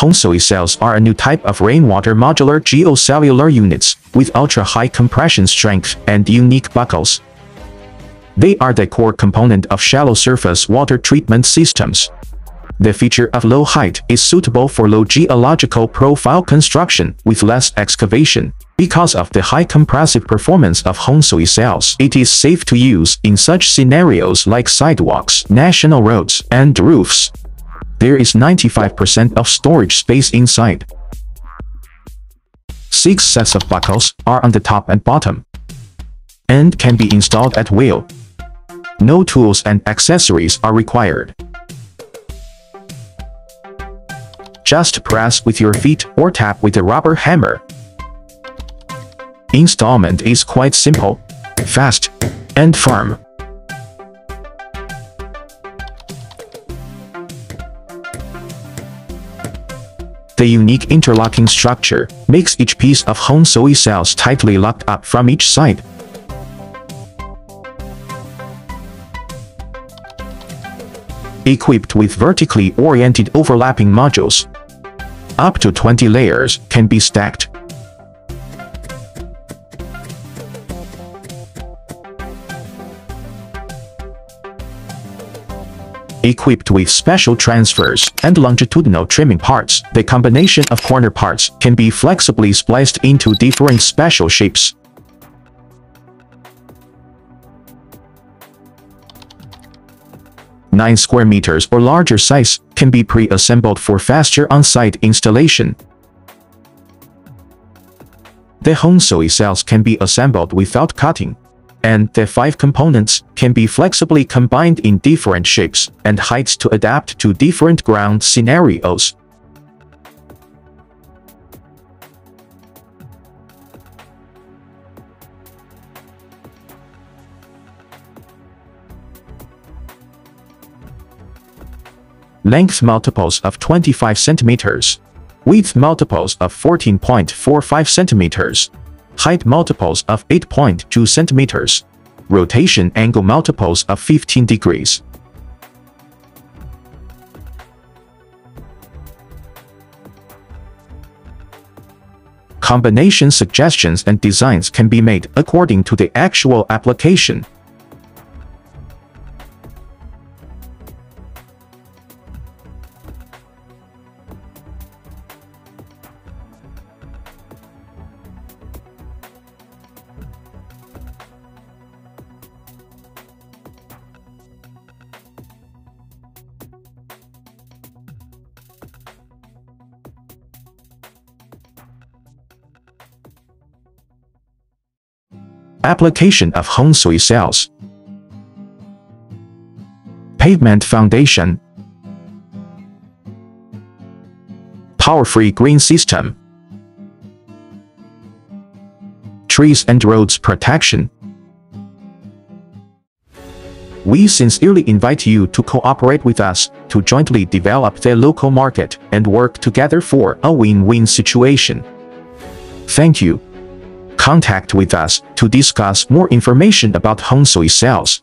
HOENSOEY cells are a new type of rainwater modular geocellular units with ultra-high compression strength and unique buckles. They are the core component of shallow surface water treatment systems. The feature of low height is suitable for low geological profile construction with less excavation. Because of the high compressive performance of HOENSOEY cells, it is safe to use in such scenarios like sidewalks, national roads, and roofs. There is 95% of storage space inside. 6 sets of buckles are on the top and bottom and can be installed at will. No tools and accessories are required. Just press with your feet or tap with a rubber hammer. Installation is quite simple, fast, and firm. The unique interlocking structure makes each piece of HOENSOEY cells tightly locked up from each side. Equipped with vertically oriented overlapping modules, up to 20 layers can be stacked. Equipped with special transverse and longitudinal trimming parts, the combination of corner parts can be flexibly spliced into different special shapes. Nine square meters or larger size can be pre-assembled for faster on-site installation. The HOENSOEY cells can be assembled without cutting, and the 5 components can be flexibly combined in different shapes and heights to adapt to different ground scenarios. Length multiples of 25 cm, width multiples of 14.45 cm, height multiples of 8.2 cm, rotation angle multiples of 15 degrees. Combination suggestions and designs can be made according to the actual application. Application of HOENSOEY cells. Pavement foundation, power-free green system, trees and roads protection. We sincerely invite you to cooperate with us to jointly develop the local market and work together for a win-win situation. Thank you. Contact with us to discuss more information about HOENSOEY cells.